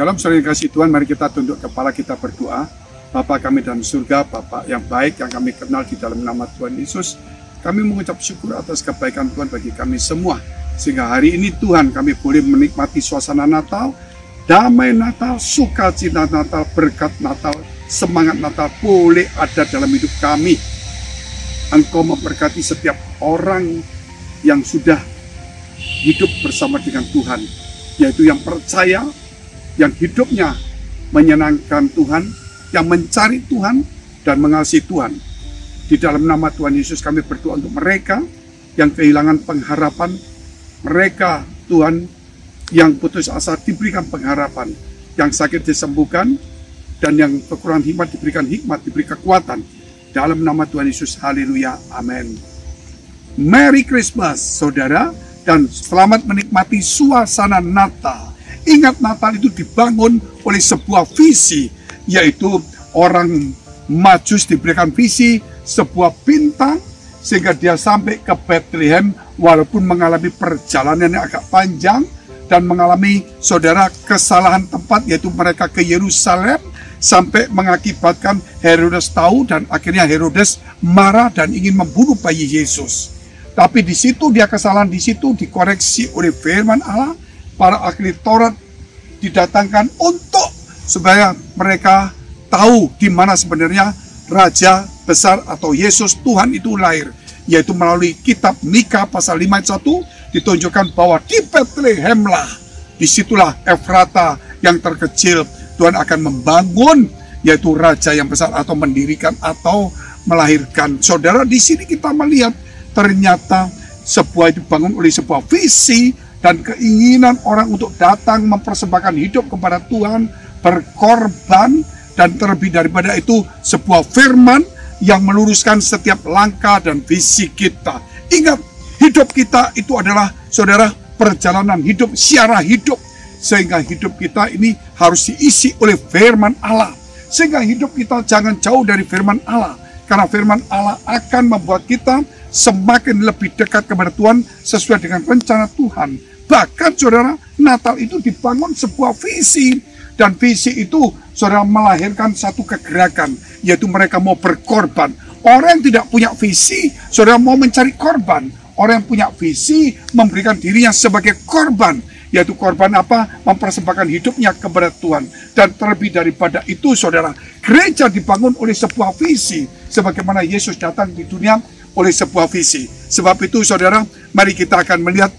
Dalam surga kasih Tuhan, mari kita tunduk kepala, kita berdoa. Bapa kami dalam surga, Bapa yang baik yang kami kenal di dalam nama Tuhan Yesus, kami mengucap syukur atas kebaikan Tuhan bagi kami semua. Sehingga hari ini Tuhan kami boleh menikmati suasana Natal, damai Natal, sukacita Natal, berkat Natal, semangat Natal boleh ada dalam hidup kami. Engkau memberkati setiap orang yang sudah hidup bersama dengan Tuhan, yaitu yang percaya, yang hidupnya menyenangkan Tuhan, yang mencari Tuhan dan mengasihi Tuhan. Di dalam nama Tuhan Yesus kami berdoa untuk mereka yang kehilangan pengharapan, mereka Tuhan yang putus asa diberikan pengharapan, yang sakit disembuhkan, dan yang kekurangan hikmat, diberi kekuatan. Dalam nama Tuhan Yesus, haleluya, amin. Merry Christmas saudara, dan selamat menikmati suasana Natal. Ingat, Natal itu dibangun oleh sebuah visi, yaitu orang Majus diberikan visi, sebuah bintang, sehingga dia sampai ke Bethlehem walaupun mengalami perjalanan yang agak panjang dan mengalami saudara kesalahan tempat, yaitu mereka ke Yerusalem sampai mengakibatkan Herodes tahu dan akhirnya Herodes marah dan ingin membunuh bayi Yesus. Tapi di situ dia kesalahan, di situ dikoreksi oleh firman Allah, para ahli Taurat didatangkan untuk supaya mereka tahu di mana sebenarnya raja besar atau Yesus Tuhan itu lahir, yaitu melalui kitab Mika pasal 5 ayat 1 ditunjukkan bahwa di Bethlehemlah, disitulah Efrata yang terkecil Tuhan akan membangun, yaitu raja yang besar atau mendirikan atau melahirkan. Saudara, di sini kita melihat ternyata sebuah itu dibangun oleh sebuah visi dan keinginan orang untuk datang mempersembahkan hidup kepada Tuhan, berkorban, dan terlebih daripada itu sebuah firman yang meluruskan setiap langkah dan visi kita. Ingat, hidup kita itu adalah saudara perjalanan hidup, siarah hidup, sehingga hidup kita ini harus diisi oleh firman Allah, sehingga hidup kita jangan jauh dari firman Allah, karena firman Allah akan membuat kita semakin lebih dekat kepada Tuhan sesuai dengan rencana Tuhan. Bahkan saudara, Natal itu dibangun sebuah visi, dan visi itu saudara melahirkan satu kegerakan, yaitu mereka mau berkorban. Orang yang tidak punya visi, saudara mau mencari korban. Orang yang punya visi memberikan dirinya sebagai korban, yaitu korban apa? Mempersembahkan hidupnya kepada Tuhan. Dan terlebih daripada itu saudara, gereja dibangun oleh sebuah visi, sebagaimana Yesus datang di dunia oleh sebuah visi. Sebab itu saudara, mari kita akan melihat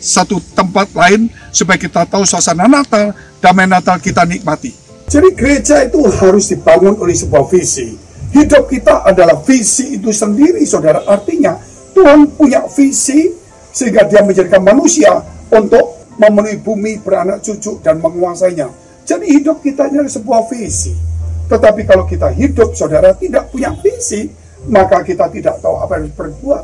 satu tempat lain supaya kita tahu suasana Natal, damai Natal kita nikmati. Jadi gereja itu harus dibangun oleh sebuah visi. Hidup kita adalah visi itu sendiri saudara. Artinya Tuhan punya visi sehingga dia menjadikan manusia untuk memenuhi bumi, beranak cucu, dan menguasainya. Jadi hidup kita adalah sebuah visi. Tetapi kalau kita hidup saudara tidak punya visi, maka kita tidak tahu apa yang harus berbuat.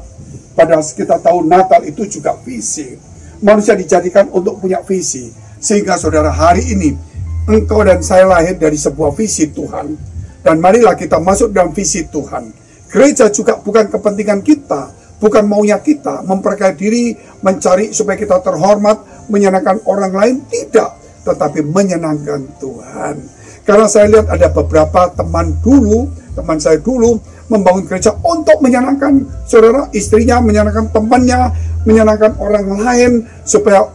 Padahal kita tahu Natal itu juga visi. Manusia dijadikan untuk punya visi. Sehingga saudara, hari ini engkau dan saya lahir dari sebuah visi Tuhan. Dan marilah kita masuk dalam visi Tuhan. Gereja juga bukan kepentingan kita, bukan maunya kita memperkaya diri, mencari supaya kita terhormat, menyenangkan orang lain. Tidak, tetapi menyenangkan Tuhan. Karena saya lihat ada beberapa teman saya dulu membangun gereja untuk menyenangkan saudara, istrinya, menyenangkan temannya, menyenangkan orang lain, supaya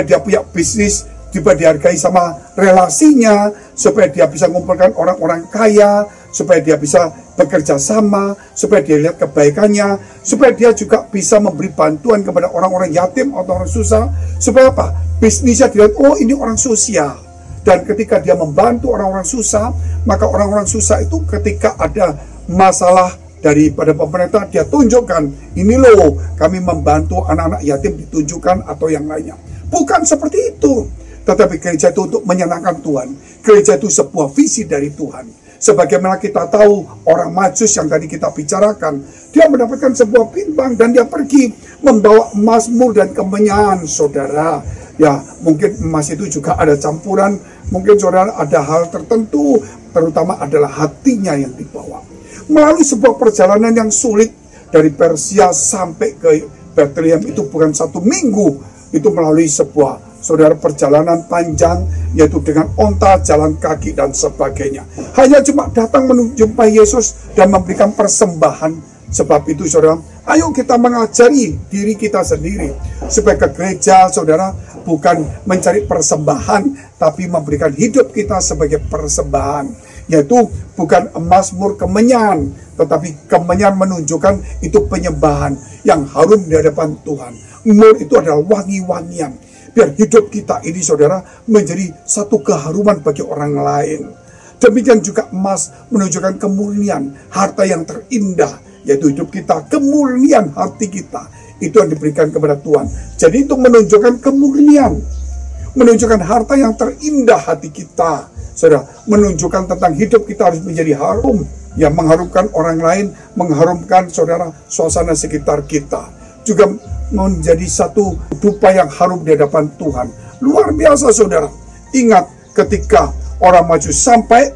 dia punya bisnis, supaya dihargai sama relasinya, supaya dia bisa mengumpulkan orang-orang kaya, supaya dia bisa bekerja sama, supaya dia lihat kebaikannya, supaya dia juga bisa memberi bantuan kepada orang-orang yatim atau orang susah, supaya apa? Bisnisnya dilihat, oh ini orang sosial. Dan ketika dia membantu orang-orang susah, maka orang-orang susah itu ketika ada masalah daripada pemerintah, dia tunjukkan, ini loh kami membantu anak-anak yatim, ditunjukkan atau yang lainnya. Bukan seperti itu, tetapi gereja itu untuk menyenangkan Tuhan. Gereja itu sebuah visi dari Tuhan. Sebagaimana kita tahu orang Majus yang tadi kita bicarakan, dia mendapatkan sebuah bintang dan dia pergi membawa emas, mur, dan kemenyan saudara. Ya, mungkin emas itu juga ada campuran, mungkin saudara ada hal tertentu, terutama adalah hatinya yang dibawa. Melalui sebuah perjalanan yang sulit dari Persia sampai ke Bethlehem itu bukan satu minggu, itu melalui sebuah saudara perjalanan panjang, yaitu dengan onta, jalan kaki, dan sebagainya. Hanya cuma datang menjumpai Yesus dan memberikan persembahan. Sebab itu saudara, ayo kita mengajari diri kita sendiri, supaya ke gereja saudara bukan mencari persembahan, tapi memberikan hidup kita sebagai persembahan. Yaitu bukan mazmur kemenyan, tetapi kemenyan menunjukkan itu penyembahan yang harum di hadapan Tuhan. Mur itu adalah wangi-wangian. Biar hidup kita ini saudara menjadi satu keharuman bagi orang lain. Demikian juga emas menunjukkan kemuliaan, harta yang terindah, yaitu hidup kita, kemuliaan hati kita. Itu yang diberikan kepada Tuhan. Jadi itu menunjukkan kemuliaan, menunjukkan harta yang terindah hati kita. Saudara, menunjukkan tentang hidup kita harus menjadi harum, yang mengharumkan orang lain, mengharumkan saudara suasana sekitar kita, juga menjadi satu dupa yang harum di hadapan Tuhan. Luar biasa saudara. Ingat ketika orang maju sampai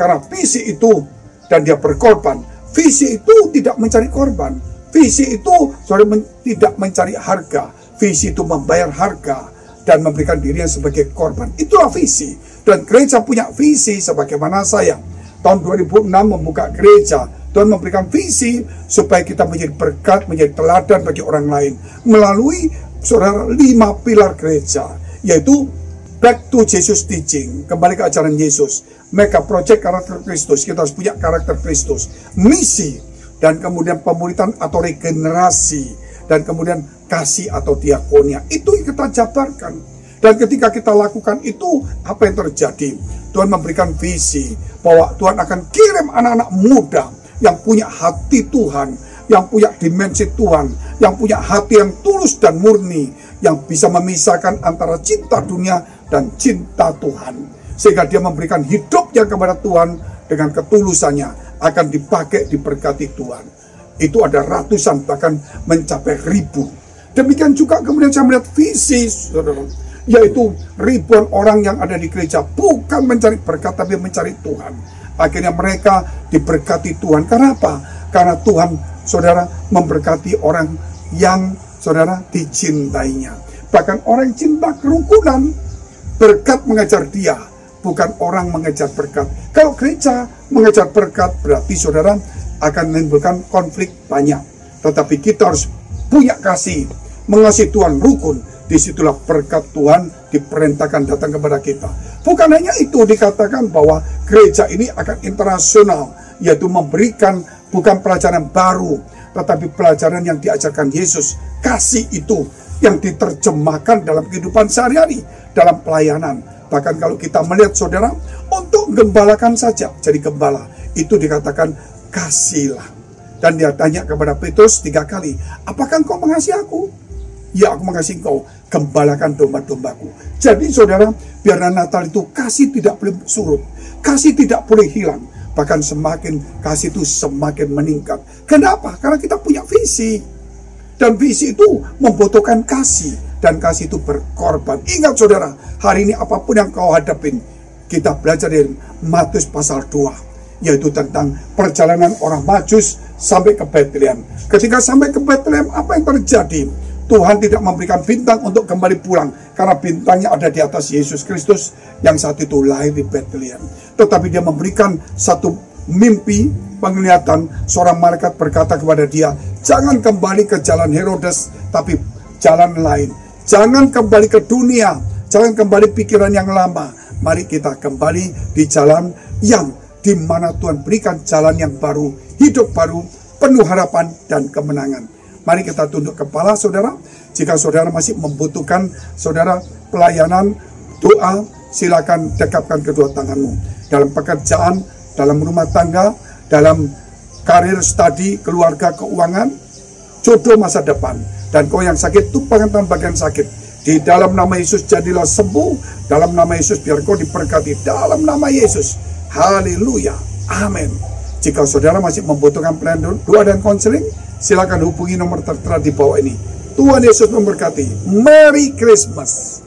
karena visi itu dan dia berkorban. Visi itu tidak mencari korban. Visi itu saudara tidak mencari harga. Visi itu membayar harga dan memberikan dirinya sebagai korban. Itulah visi. Dan gereja punya visi, sebagaimana saya tahun 2006 membuka gereja. Tuhan memberikan visi supaya kita menjadi berkat, menjadi teladan bagi orang lain, melalui saudara 5 pilar gereja, yaitu back to Jesus teaching, kembali ke ajaran Yesus, mega project karakter Kristus, kita harus punya karakter Kristus, misi, dan kemudian pemuritan atau regenerasi, dan kemudian kasih atau diakonia. Itu yang kita jabarkan. Dan ketika kita lakukan itu, apa yang terjadi? Tuhan memberikan visi bahwa Tuhan akan kirim anak-anak muda yang punya hati Tuhan, yang punya dimensi Tuhan, yang punya hati yang tulus dan murni, yang bisa memisahkan antara cinta dunia dan cinta Tuhan, sehingga dia memberikan hidupnya kepada Tuhan dengan ketulusannya, akan dipakai, diberkati Tuhan. Itu ada ratusan, bahkan mencapai ribu. Demikian juga kemudian saya melihat visi, saudara, yaitu ribuan orang yang ada di gereja bukan mencari berkat, tapi mencari Tuhan. Akhirnya mereka diberkati Tuhan. Karena apa? Karena Tuhan, saudara, memberkati orang yang, saudara, dicintainya. Bahkan orang cinta kerukunan, berkat mengejar dia, bukan orang mengejar berkat. Kalau gereja mengejar berkat, berarti saudara akan menimbulkan konflik banyak. Tetapi kita harus punya kasih, mengasihi Tuhan, rukun. Disitulah berkat Tuhan diperintahkan datang kepada kita. Bukan hanya itu, dikatakan bahwa gereja ini akan internasional, yaitu memberikan bukan pelajaran baru, tetapi pelajaran yang diajarkan Yesus. Kasih itu yang diterjemahkan dalam kehidupan sehari-hari, dalam pelayanan. Bahkan kalau kita melihat saudara, untuk gembalakan saja, jadi gembala itu dikatakan kasihlah. Dan dia tanya kepada Petrus 3 kali, apakah engkau mengasihi aku? Ya, aku mengasihi engkau, gembalakan domba-dombaku. Jadi saudara, biarlah Natal itu kasih tidak boleh surut, kasih tidak boleh hilang, bahkan semakin kasih itu semakin meningkat. Kenapa? Karena kita punya visi, dan visi itu membutuhkan kasih, dan kasih itu berkorban. Ingat saudara, hari ini apapun yang kau hadapin, kita belajar dari Matius pasal 2, yaitu tentang perjalanan orang Majus sampai ke Bethlehem. Ketika sampai ke Bethlehem, apa yang terjadi? Tuhan tidak memberikan bintang untuk kembali pulang, karena bintangnya ada di atas Yesus Kristus yang saat itu lahir di Bethlehem. Tetapi dia memberikan satu mimpi, penglihatan. Seorang malaikat berkata kepada dia, jangan kembali ke jalan Herodes, tapi jalan lain. Jangan kembali ke dunia, jangan kembali pikiran yang lama. Mari kita kembali di jalan yang di mana Tuhan berikan jalan yang baru, hidup baru, penuh harapan dan kemenangan. Mari kita tunduk kepala saudara. Jika saudara masih membutuhkan saudara pelayanan, doa, silakan dekapkan kedua tanganmu. Dalam pekerjaan, dalam rumah tangga, dalam karir, studi, keluarga, keuangan, jodoh, masa depan. Dan kau yang sakit, tumpangkan bagian sakit. Di dalam nama Yesus jadilah sembuh. Dalam nama Yesus biar kau diberkati. Dalam nama Yesus. Haleluya. Amin. Jika saudara masih membutuhkan pelayanan doa dan konseling, silakan hubungi nomor tertera di bawah ini. Tuhan Yesus memberkati. Merry Christmas.